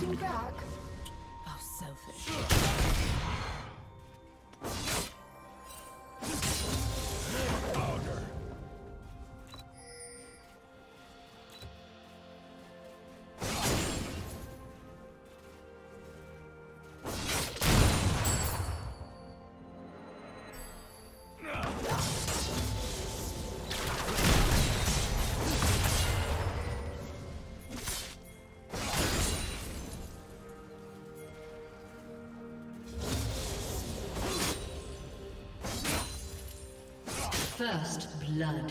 looking back. How selfish. First blood.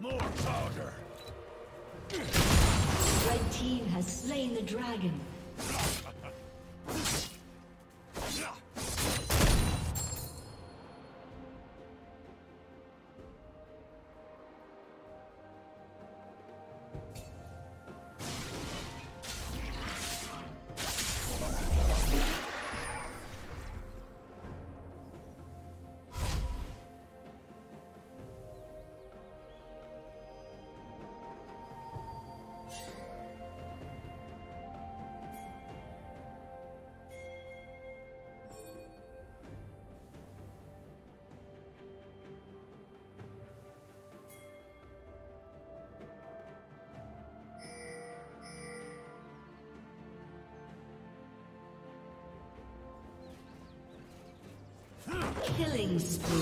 More powder. Red team has slain the dragon. Killing spree.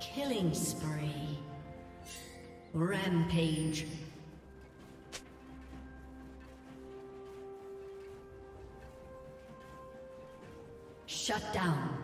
Killing spree. Rampage. Shut down.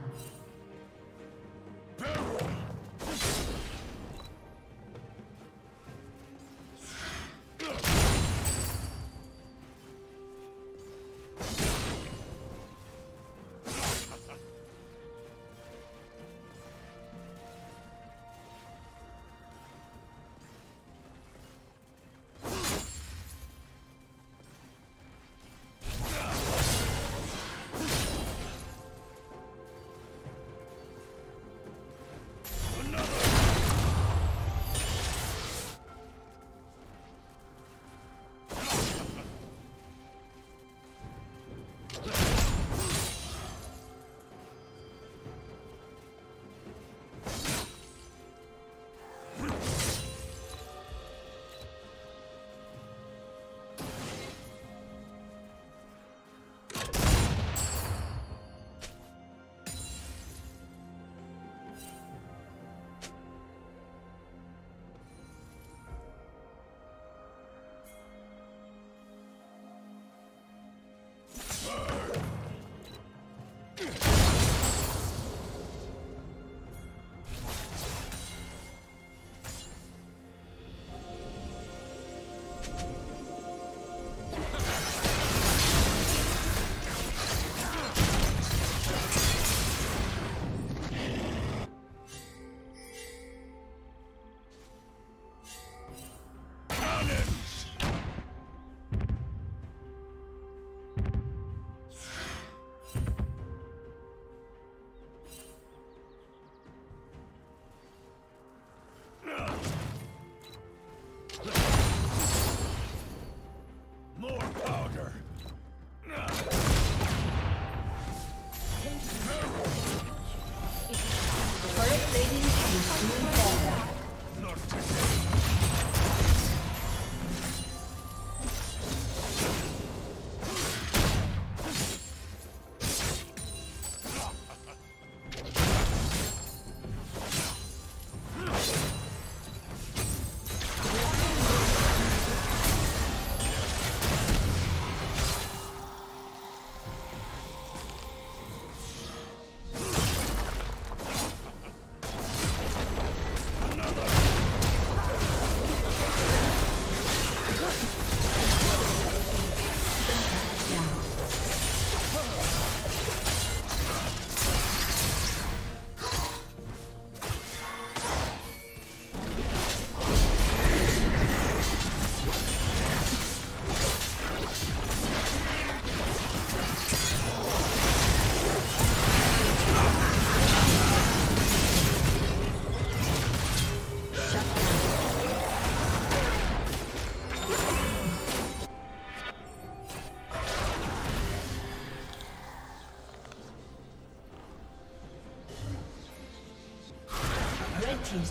Team's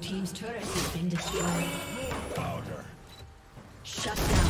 Team's turret has been destroyed. Powder. Shut down.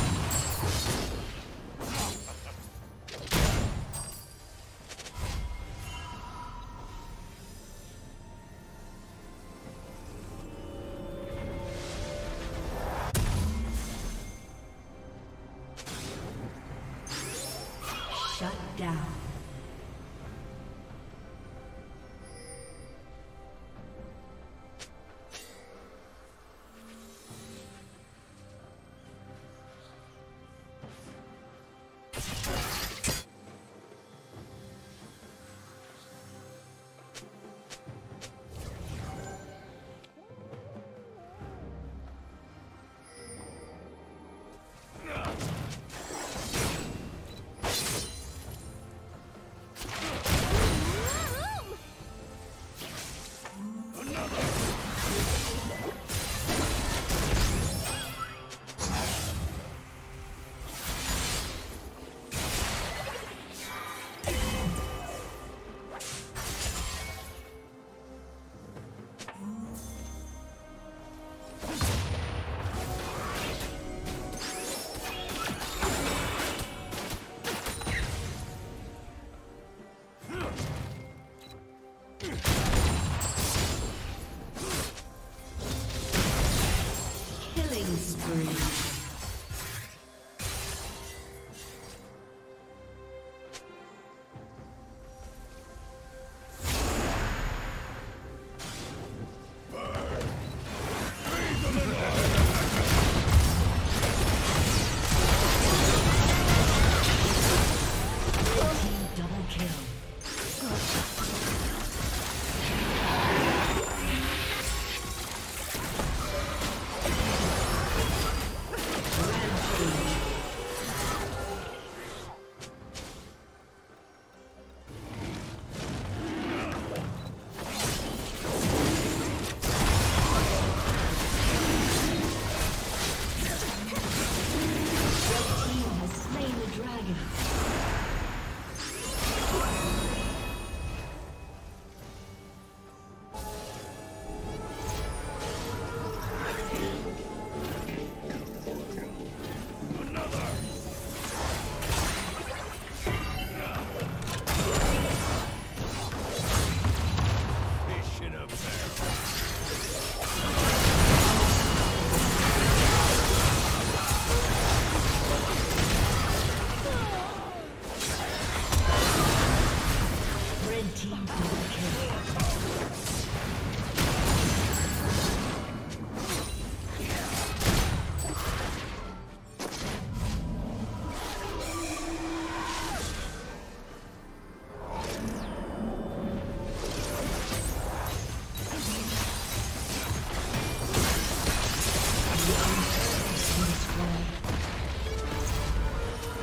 slain.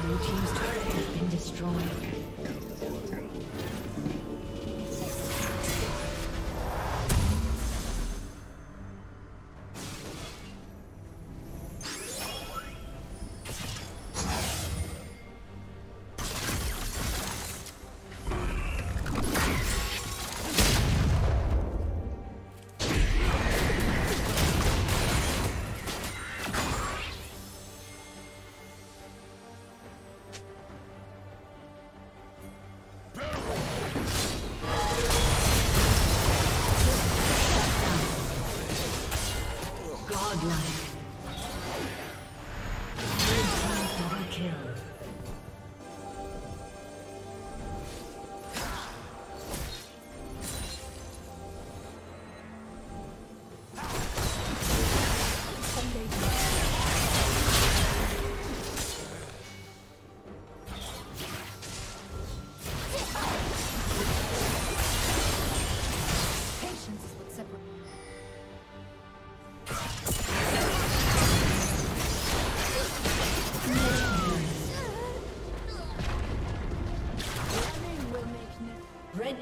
Blue team's turret has been destroyed. Red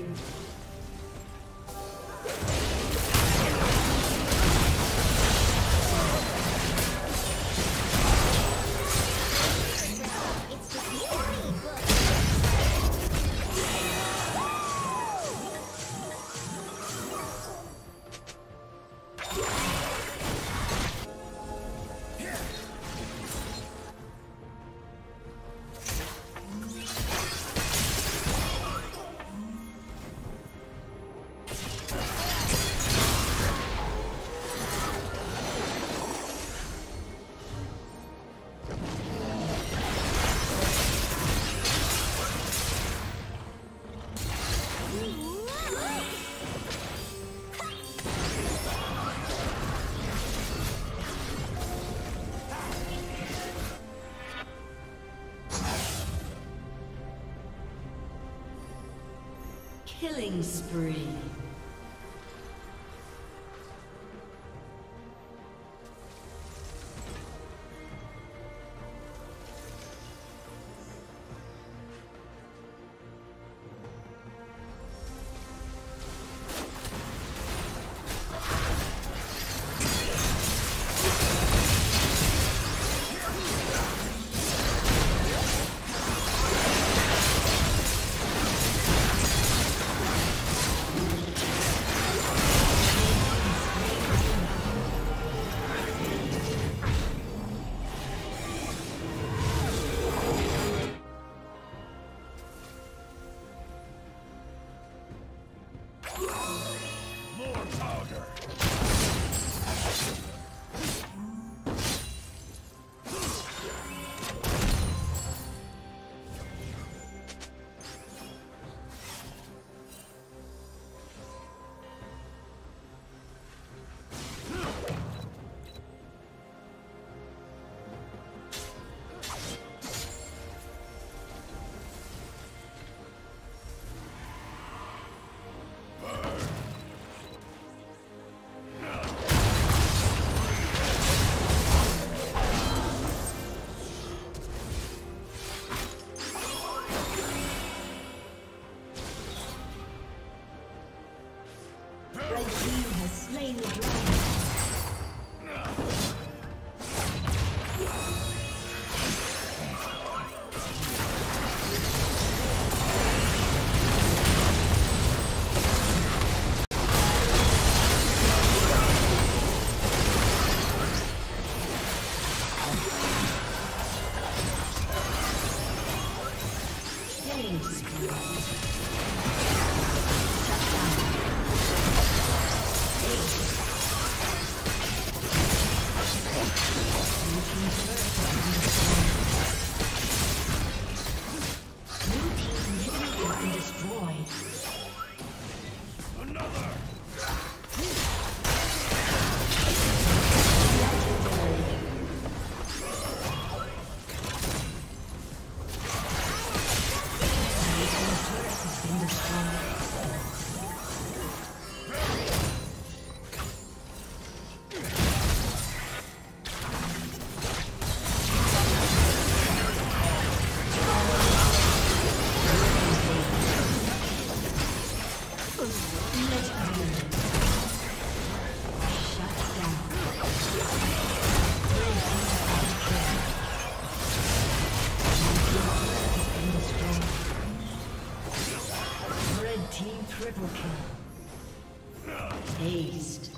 Killing spree. Shut down. Triple kill. Aced.